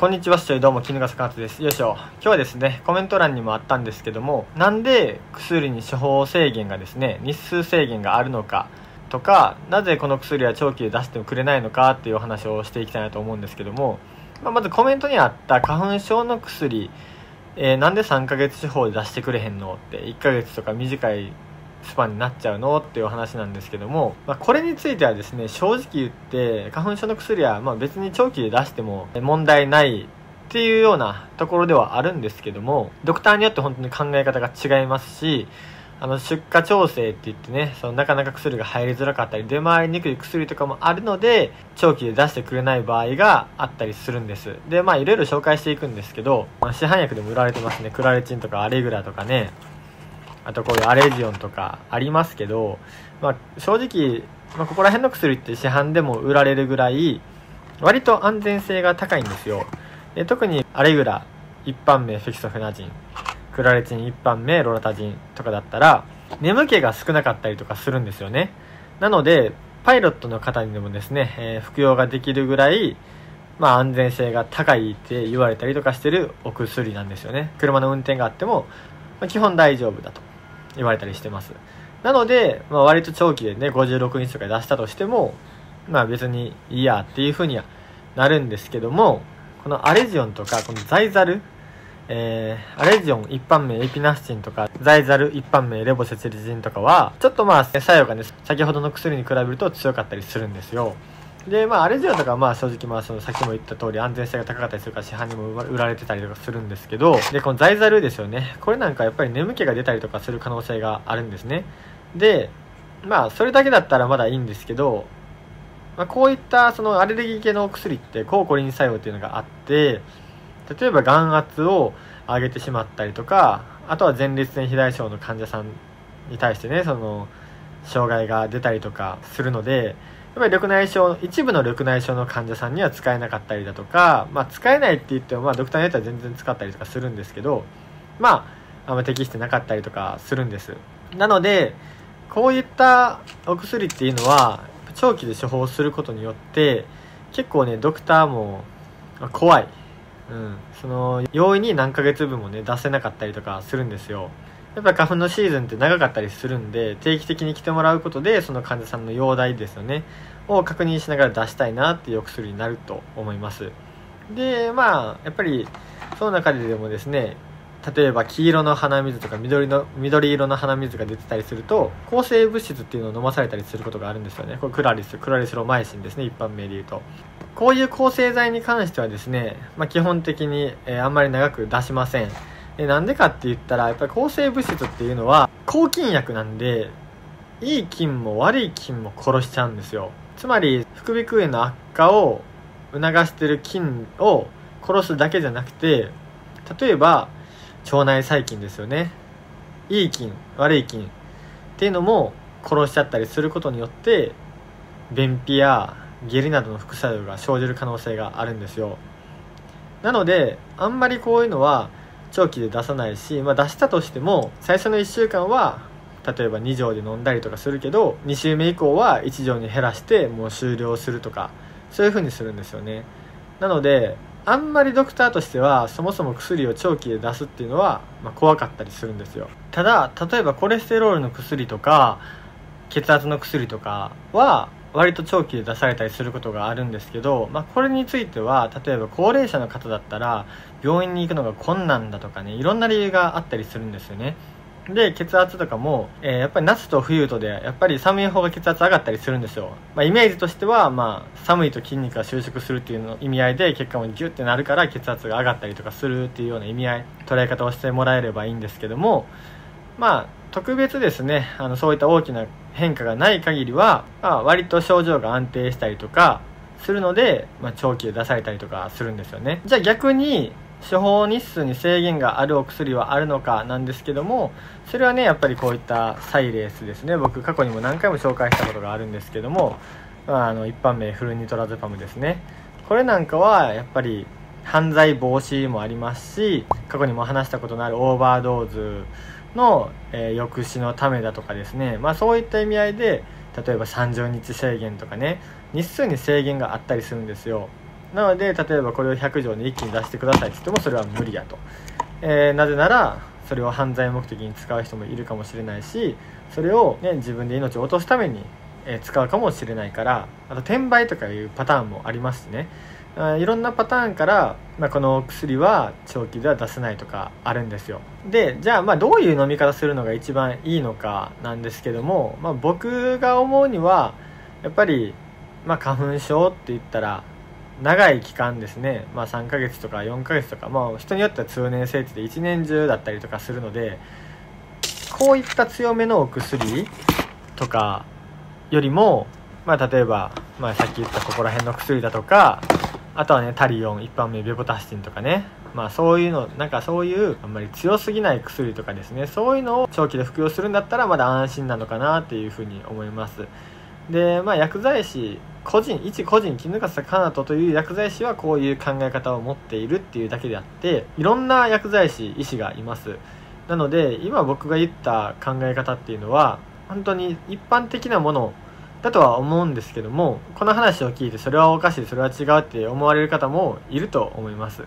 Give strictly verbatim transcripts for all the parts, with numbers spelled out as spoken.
こんにちは、視聴どうも衣笠かなとです。よいしょ。今日はですね、コメント欄にもあったんですけども、なんで薬に処方制限がですね、日数制限があるのかとか、なぜこの薬は長期で出してもくれないのかっていうお話をしていきたいなと思うんですけども、まあ、まずコメントにあった花粉症の薬、えー、なんでさんかげつ処方で出してくれへんのって、いっかげつとか短いスパンになっちゃうのっていうお話なんですけども、まあ、これについてはですね、正直言って花粉症の薬はまあ別に長期で出しても問題ないっていうようなところではあるんですけども、ドクターによって本当に考え方が違いますし、あの出荷調整って言ってね、そのなかなか薬が入りづらかったり出回りにくい薬とかもあるので、長期で出してくれない場合があったりするんです。でまあいろいろ紹介していくんですけど、まあ、市販薬でも売られてますね。クラレチンとかアレグラとかね、あとこういうアレジオンとかありますけど、まあ、正直、まあ、ここら辺の薬って市販でも売られるぐらい割と安全性が高いんですよ。で特にアレグラ一般名フェキソフェナジン、クラレチン一般名ロラタジンとかだったら眠気が少なかったりとかするんですよね。なのでパイロットの方にでもですね、えー、服用ができるぐらい、まあ、安全性が高いって言われたりとかしてるお薬なんですよね。車の運転があっても、まあ、基本大丈夫だと言われたりしてます。なので、まあ、割と長期でねごじゅうろくにちとか出したとしても、まあ、別にいいやっていう風にはなるんですけども、このアレジオンとかこのザイザル、えー、アレジオン一般名エピナスチンとかザイザル一般名レボセチルジンとかはちょっとまあ作用がね先ほどの薬に比べると強かったりするんですよ。でまあアレジオンとかはまあ正直まあそのさっきも言った通り安全性が高かったりするから市販にも売られてたりとかするんですけど、でこのザイザルですよね、これなんかやっぱり眠気が出たりとかする可能性があるんですね。でまあそれだけだったらまだいいんですけど、まあ、こういったそのアレルギー系のお薬って抗コリン作用っていうのがあって、例えば眼圧を上げてしまったりとか、あとは前立腺肥大症の患者さんに対してねその障害が出たりとかするので、やっぱり緑内障一部の緑内障の患者さんには使えなかったりだとか、まあ、使えないって言っても、まあ、ドクターによっては全然使ったりとかするんですけど、まあ、あんま適してなかったりとかするんです。なのでこういったお薬っていうのは長期で処方することによって結構ねドクターも怖い、うん、その容易に何ヶ月分もね出せなかったりとかするんですよ。やっぱり花粉のシーズンって長かったりするんで、定期的に来てもらうことでその患者さんの容体ですよねを確認しながら出したいなっていうお薬になると思います。でまあやっぱりその中ででもですね、例えば黄色の鼻水とか緑の緑色の鼻水が出てたりすると抗生物質っていうのを飲まされたりすることがあるんですよね。これクラリスクラリスロマイシンですね、一般名で言うと。こういう抗生剤に関してはですね、まあ、基本的に、えー、あんまり長く出しません。なんでかって言ったら、やっぱり抗生物質っていうのは抗菌薬なんで、いい菌も悪い菌も殺しちゃうんですよ。つまり副鼻腔炎の悪化を促してる菌を殺すだけじゃなくて、例えば腸内細菌ですよね、いい菌悪い菌っていうのも殺しちゃったりすることによって便秘や下痢などの副作用が生じる可能性があるんですよ。なのであんまりこういうのは長期で出さないし、まあ、出したとしても最初のいっしゅうかんは例えばに錠で飲んだりとかするけど、に週目以降はいち錠に減らしてもう終了するとか、そういう風にするんですよね。なのであんまりドクターとしてはそもそも薬を長期で出すっていうのは、まあ、怖かったりするんですよ。ただ例えばコレステロールの薬とか血圧の薬とかは割と長期で出されたりすることがあるんですけど、まあ、これについては例えば高齢者の方だったら病院に行くのが困難だとかね、いろんな理由があったりするんですよね。で血圧とかも、えー、やっぱり夏と冬とでやっぱり寒い方が血圧上がったりするんですよ。まあ、イメージとしては、まあ、寒いと筋肉が収縮するっていうの意味合いで血管もギュッてなるから血圧が上がったりとかするっていうような意味合い捉え方をしてもらえればいいんですけども、まあ特別ですね、あのそういった大きな変化がない限りは、まあ、割と症状が安定したりとかするので、まあ、長期で出されたりとかするんですよね。じゃあ逆に処方日数に制限があるお薬はあるのかなんですけども、それはねやっぱりこういったサイレースですね、僕過去にも何回も紹介したことがあるんですけども、まあ、あの一般名フルニトラゼパムですね、これなんかはやっぱり犯罪防止もありますし、過去にも話したことのあるオーバードーズの、えー、抑止のためだとかですね、まあ、そういった意味合いで例えばさんじゅうにち制限とかね、日数に制限があったりするんですよ。なので例えばこれをひゃくじょうに一気に出してくださいって言ってもそれは無理やと、えー、なぜならそれを犯罪目的に使う人もいるかもしれないし、それを、ね、自分で命を落とすために使うかもしれないから、あと転売とかいうパターンもありますしね、いろんなパターンから、まあ、この薬は長期では出せないとかあるんですよ。でじゃあ、まあどういう飲み方するのが一番いいのかなんですけども、まあ、僕が思うにはやっぱり、まあ、花粉症って言ったら長い期間ですね、まあ、さんかげつとかよんかげつとか、まあ、人によっては通年生ってでいちねん中だったりとかするので、こういった強めのお薬とかよりも、まあ、例えば、まあ、さっき言ったここら辺の薬だとか、あとはねタリオン、一般名ベポタシチンとかね、まあそういうの、なんかそういうあんまり強すぎない薬とかですね、そういうのを長期で服用するんだったらまだ安心なのかなっていうふうに思います。でまあ薬剤師個人一個人衣笠かなとという薬剤師はこういう考え方を持っているっていうだけであって、いろんな薬剤師医師がいます。なので今僕が言った考え方っていうのは本当に一般的なものだとは思うんですけども、この話を聞いてそれはおかしい、それは違うって思われる方もいると思います。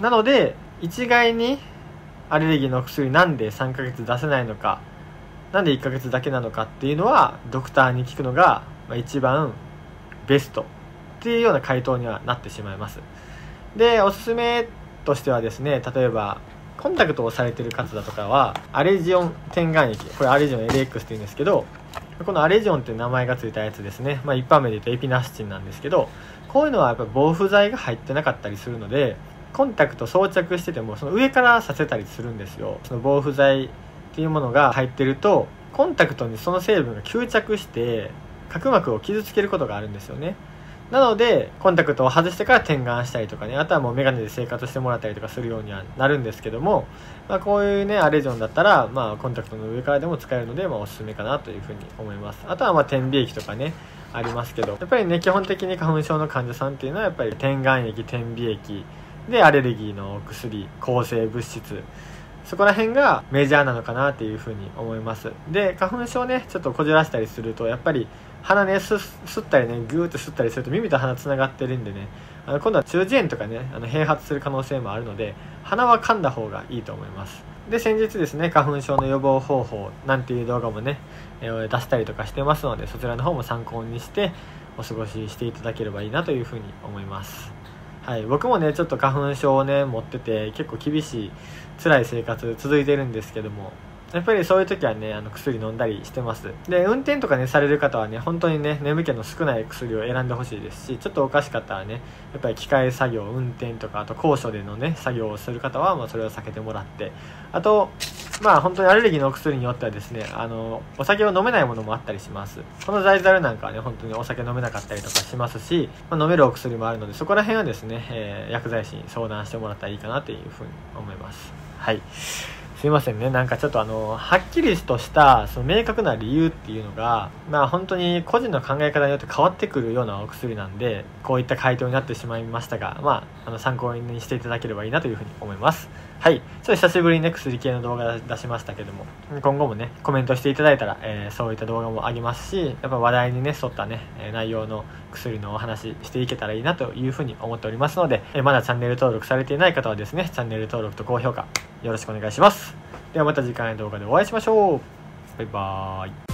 なので一概にアレルギーの薬なんでさんかげつ出せないのか、なんでいっかげつだけなのかっていうのはドクターに聞くのが一番ベストっていうような回答にはなってしまいます。でおすすめとしてはですね、例えばコンタクトをされてる方だとかはアレジオン点眼液、これアレジオン エルエックス っていうんですけど、このアレジオンって名前が付いたやつですね、まあ、一般名で言うとエピナシチンなんですけど、こういうのはやっぱ防腐剤が入ってなかったりするので、コンタクト装着しててもその上からさせたりするんですよ。その防腐剤っていうものが入ってるとコンタクトにその成分が吸着して角膜を傷つけることがあるんですよね。なのでコンタクトを外してから点眼したりとかね、あとはもうメガネで生活してもらったりとかするようにはなるんですけども、まあ、こういうねアレジョンだったら、まあ、コンタクトの上からでも使えるので、まあ、おすすめかなというふうに思います。あとはまあ点鼻液とかねありますけど、やっぱりね基本的に花粉症の患者さんっていうのはやっぱり点眼液、点鼻液でアレルギーの薬、抗生物質、そこら辺がメジャーなのかなっていうふうに思います。で花粉症ねちょっとこじらしたりするとやっぱり鼻ねす吸ったりねグーッと吸ったりすると耳と鼻つながってるんでね、あの今度は中耳炎とかねあの併発する可能性もあるので鼻は噛んだ方がいいと思います。で先日ですね花粉症の予防方法なんていう動画もね、えー、出したりとかしてますので、そちらの方も参考にしてお過ごししていただければいいなというふうに思います。はい、僕もねちょっと花粉症をね持ってて結構厳しい辛い生活続いてるんですけども、やっぱりそういう時はねあの薬飲んだりしてます。で運転とかねされる方はね本当にね眠気の少ない薬を選んでほしいですし、ちょっとおかしかったらねやっぱり機械作業、運転とかあと高所でのね作業をする方は、まあ、それを避けてもらって、あとまあ本当にアレルギーのお薬によってはですねあのお酒を飲めないものもあったりします。このザイザルなんかはね本当にお酒飲めなかったりとかしますし、まあ、飲めるお薬もあるので、そこら辺はですね、えー、薬剤師に相談してもらったらいいかなというふうに思います。はい、すいませんね、なんかちょっとあのはっきりとしたその明確な理由っていうのが、まあ、本当に個人の考え方によって変わってくるようなお薬なんで、こういった回答になってしまいましたが、まあ、あの参考にしていただければいいなというふうに思います。はい、ちょっと久しぶりに、ね、薬系の動画出しましたけども、今後もねコメントしていただいたら、えー、そういった動画もあげますし、やっぱ話題にね沿ったね内容の薬のお話していけたらいいなというふうに思っておりますので、えー、まだチャンネル登録されていない方はですねチャンネル登録と高評価よろしくお願いします。ではまた次回の動画でお会いしましょう。バイバーイ。